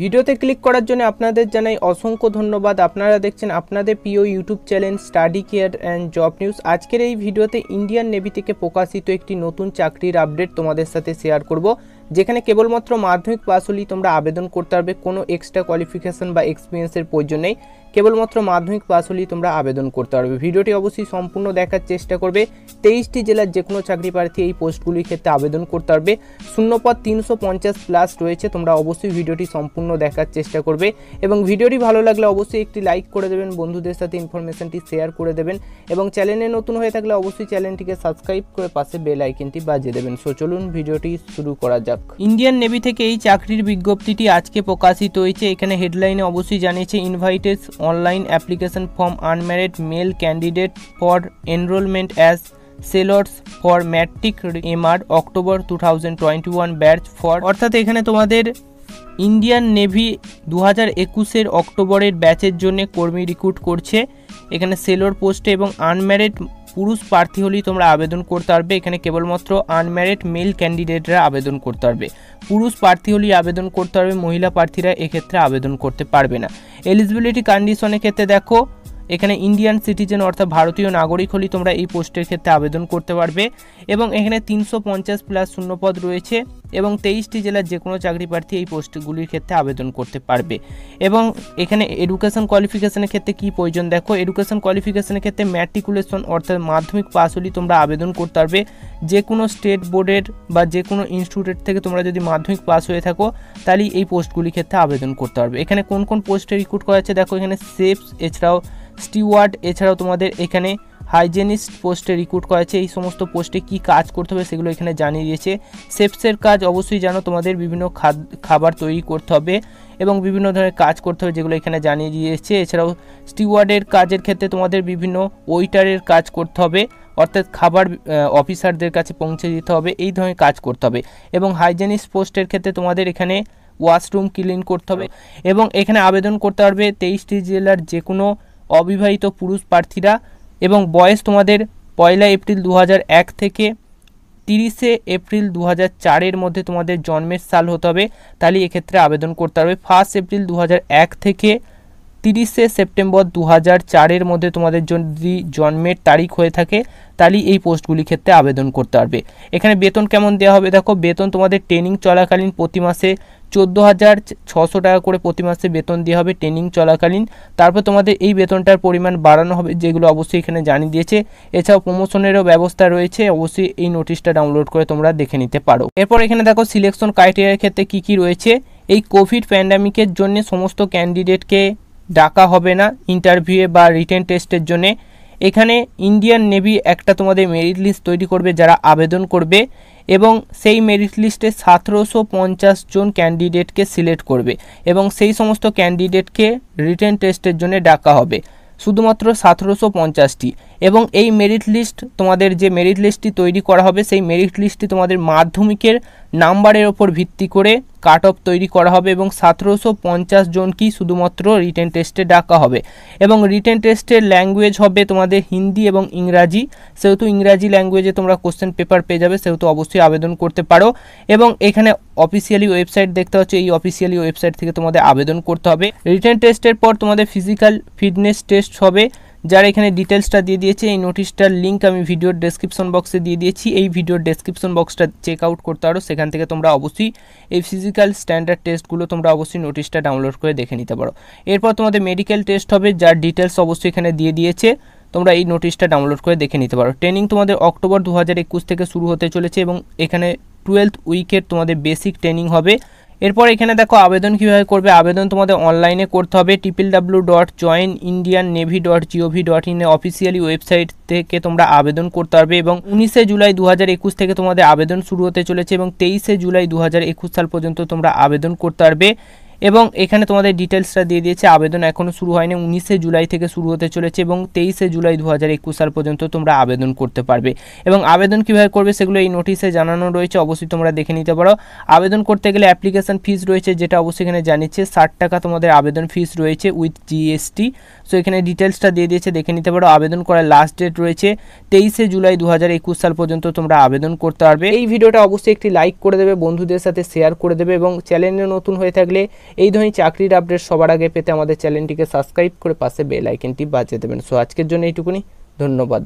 ভিডিওতে ক্লিক করার জন্য আপনাদের জানাই অসংখ্য ধন্যবাদ। আপনারা দেখছেন আপনাদের প্রিয় YouTube channel study care and job news. আজকের এই ভিডিওতে ইন্ডিয়ান নেভি থেকে প্রকাশিত একটি নতুন চাকরির আপডেট তোমাদের সাথে শেয়ার করব, যেখানে কেবলমাত্র মাধ্যমিক পাস হলেই তোমরা আবেদন করতে পারবে, কোনো এক্সট্রা কোয়ালিফিকেশন বা এক্সপিরিয়েন্সের প্রয়োজন নেই। কেবলমাত্র মাধ্যমিক পাস হলেই তোমরা আবেদন করতে পারবে। ভিডিওটি অবশ্যই সম্পূর্ণ দেখার চেষ্টা করবে। 23টি জেলার যে কোনো চাকরি প্রার্থী এই পোস্টগুলির ক্ষেত্রে আবেদন করতে পারবে। শূন্যপদ 350 প্লাস রয়েছে। তোমরা অবশ্যই ভিডিওটি সম্পূর্ণ দেখার চেষ্টা করবে এবং ভিডিওটি ভালো লাগলে অবশ্যই একটি লাইক করে দেবেন, বন্ধুদের সাথে ইনফরমেশনটি শেয়ার করে দেবেন এবং চ্যানেলে নতুন হয়ে থাকলে অবশ্যই চ্যানেলটিকে সাবস্ক্রাইব করে পাশে বেল আইকনটি বাজিয়ে দেবেন। সো চলুন ভিডিওটি শুরু করা যাক। ইন্ডিয়ান নেভি থেকে এই চাকরির বিজ্ঞপ্তিটি আজকে প্রকাশিত হয়েছে। এখানে হেডলাইনে অবশ্যই জানিয়েছে invited online application form unmarried male candidate for enrolment as sailors for matric MR October 2021 batch for. অর্থাৎ এখানে তোমাদের ইন্ডিয়ান নেভি 2021-এর অক্টোবরের ব্যাচের জন্য কর্মী রিক্রুট করছে। এখানে সেলর পোস্টে এবং আনম্যারিড পুরুষ প্রার্থী হলেই তোমরা আবেদন করতে পারবে। এখানে কেবলমাত্র আনম্যারিড মেল ক্যান্ডিডেটরা আবেদন করতে পারবে, পুরুষ প্রার্থী হলেই আবেদন করতে পারবে, মহিলা প্রার্থীরা এক্ষেত্রে আবেদন করতে পারবে না। এলিজিবিলিটি কন্ডিশনের ক্ষেত্রে দেখো, এখানে ইন্ডিয়ান সিটিজেন অর্থাৎ ভারতীয় নাগরিক হলেই তোমরা এই পোস্টের ক্ষেত্রে আবেদন করতে পারবে এবং এখানে 350 প্লাস শূন্যপদ রয়েছে এবং 23টি জেলার যে কোনো চাকরি প্রার্থী এই পোস্টগুলির ক্ষেত্রে আবেদন করতে পারবে। এবং এখানে এডুকেশন কোয়ালিফিকেশনের ক্ষেত্রে কী প্রয়োজন দেখো, এডুকেশন কোয়ালিফিকেশনের ক্ষেত্রে ম্যাট্রিকুলেশন অর্থাৎ মাধ্যমিক পাস হলেই তোমরা আবেদন করতে পারবে। যে কোনো স্টেট বোর্ডের বা যে কোনো ইনস্টিটিউটের থেকে তোমরা যদি মাধ্যমিক পাস হয়ে থাকো তাহলে এই পোস্টগুলির ক্ষেত্রে আবেদন করতে পারবে। এখানে কোন কোন পোস্টে রিক্রুট করা হচ্ছে দেখো, এখানে শেফস, এছাড়াও স্টিওয়ার্ড, এছাড়াও তোমাদের এখানে হাইজেনিস্ট পোস্টে রিক্রুট করা হয়েছে। এই সমস্ত পোস্টে কি কাজ করতে হবে সেগুলো এখানে জানিয়ে দিয়েছে। শেফসের কাজ অবশ্যই জানো, তোমাদের বিভিন্ন খাবার তৈরি করতে হবে এবং বিভিন্ন ধরনের কাজ করতে হবে, যেগুলো এখানে জানিয়ে দিয়েছে। এছাড়াও স্টিওয়ার্ডের কাজের ক্ষেত্রে তোমাদের বিভিন্ন ওয়েটারের কাজ করতে হবে, অর্থাৎ খাবার অফিসারদের কাছে পৌঁছে দিতে হবে, এই ধরনের কাজ করতে হবে। এবং হাইজেনিস্ট পোস্টের ক্ষেত্রে তোমাদের এখানে ওয়াশরুম ক্লিন করতে হবে এবং এখানে আবেদন করতে পারবে 23টি জেলার যে কোনো অবিবাহিত পুরুষ প্রার্থীরা এবং বয়স তোমাদের 1 এপ্রিল 2001 থেকে 30 এপ্রিল 2004-এর মধ্যে তোমাদের জন্মের সাল হতে হবে, তাহলে এক্ষেত্রে আবেদন করতে পারবে। 1 এপ্রিল 2001 থেকে 30 সেপ্টেম্বর 2004-এর মধ্যে তোমাদের যদি জন্মের তারিখ হয়ে থাকে তাহলে এই পোস্টগুলির ক্ষেত্রে আবেদন করতে পারবে। এখানে বেতন কেমন দেওয়া হবে দেখো, বেতন তোমাদের ট্রেনিং চলাকালীন প্রতি মাসে 14,600 টাকা করে প্রতি মাসে বেতন দেওয়া হবে ট্রেনিং চলাকালীন। তারপর তোমাদের এই বেতনটার পরিমাণ বাড়ানো হবে, যেগুলো অবশ্যই এখানে জানিয়ে দিয়েছে। এছাড়াও প্রমোশনেরও ব্যবস্থা রয়েছে, অবশ্যই এই নোটিশটা ডাউনলোড করে তোমরা দেখে নিতে পারো। এরপর এখানে দেখো সিলেকশন ক্রাইটেরিয়ার ক্ষেত্রে কী কী রয়েছে। এই কোভিড প্যান্ডামিকের জন্য সমস্ত ক্যান্ডিডেটকে ডাকা হবে না ইন্টারভিউয়ে বা রিটেন টেস্টের জন্যে। এখানে ইন্ডিয়ান নেভি একটা তোমাদের মেরিট লিস্ট তৈরি করবে যারা আবেদন করবে এবং সেই মেরিট লিস্টে 1750 জন ক্যান্ডিডেটকে সিলেক্ট করবে এবং সেই সমস্ত ক্যান্ডিডেটকে রিটেন টেস্টের জন্য ডাকা হবে, শুধুমাত্র 1750টি। এবং এই মেরিট লিস্ট তোমাদের যে মেরিট লিস্টটি তৈরি করা হবে সেই মেরিট লিস্টটি তোমাদের মাধ্যমিকের নাম্বারের ওপর ভিত্তি করে কাট অফ তৈরি করা হবে এবং 1750 জনকেই শুধুমাত্র রিটেন টেস্টে ডাকা হবে। এবং রিটেন টেস্টের ল্যাঙ্গুয়েজ হবে তোমাদের হিন্দি এবং ইংরাজি, সেহেতু ইংরাজি ল্যাঙ্গুয়েজে তোমরা কোশ্চেন পেপার পেয়ে যাবে, সেহেতু অবশ্যই আবেদন করতে পারো। এবং এখানে অফিসিয়ালি ওয়েবসাইট দেখতে হচ্ছে, এই অফিসিয়ালি ওয়েবসাইট থেকে তোমাদের আবেদন করতে হবে। রিটেন টেস্টের পর তোমাদের ফিজিক্যাল ফিটনেস টেস্ট হবে, যারা এখানে ডিটেলসটা দিয়ে দিয়েছে। এই নোটিশটার লিঙ্ক আমি ভিডিওর ডেসক্রিপশন বক্সে দিয়ে দিয়েছি, এই ভিডিওর ডেসক্রিপশন বক্সটা চেক আউট করতে পারো। সেখান থেকে তোমরা অবশ্যই এই ফিজিক্যাল স্ট্যান্ডার্ড টেস্টগুলো তোমরা অবশ্যই নোটিশটা ডাউনলোড করে দেখে নিতে পারো। এরপর তোমাদের মেডিকেল টেস্ট হবে, যার ডিটেলস অবশ্যই এখানে দিয়ে দিয়েছে, তোমরা এই নোটিশটা ডাউনলোড করে দেখে নিতে পারো। ট্রেনিং তোমাদের অক্টোবর 2021 থেকে শুরু হতে চলেছে এবং এখানে 12th উইকের তোমাদের বেসিক ট্রেনিং হবে। এরপর এখানে দেখো আবেদন কীভাবে করবে, আবেদন তোমাদের অনলাইনে করতে হবে। tipwl.joinindiannavy.gov.in এ অফিসিয়ালি ওয়েবসাইট থেকে তোমরা আবেদন করতে পারবে এবং 19 জুলাই 2021 থেকে তোমাদের আবেদন শুরু হতে চলেছে এবং 23 জুলাই 2021 সাল পর্যন্ত তোমরা আবেদন করতে পারবে। এবং এখানে তোমাদের ডিটেলসটা দিয়ে দিয়েছে, আবেদন এখনও শুরু হয়নি, 19 জুলাই থেকে শুরু হতে চলেছে এবং 23 জুলাই 2021 সাল পর্যন্ত তোমরা আবেদন করতে পারবে। এবং আবেদন কীভাবে করবে সেগুলো এই নোটিশে জানানো রয়েছে, অবশ্যই তোমরা দেখে নিতে পারো। আবেদন করতে গেলে অ্যাপ্লিকেশান ফিস রয়েছে, যেটা অবশ্যই এখানে জানিয়েছে 60 টাকা তোমাদের আবেদন ফিস রয়েছে উইথ জিএসটি। সো এখানে ডিটেলসটা দিয়ে দিয়েছে, দেখে নিতে পারো। আবেদন করার লাস্ট ডেট রয়েছে 23 জুলাই 2021 সাল পর্যন্ত তোমরা আবেদন করতে পারবে। এই ভিডিওটা অবশ্যই একটি লাইক করে দেবে, বন্ধুদের সাথে শেয়ার করে দেবে এবং চ্যানেলে নতুন হয়ে থাকলে এই ধরনের চাকরির আপডেট সবার আগে পেতে আমাদের চ্যানেলটিকে সাবস্ক্রাইব করে পাশে বেল আইকনটি বাজিয়ে দেবেন। সো আজকের জন্য এইটুকুনি, ধন্যবাদ।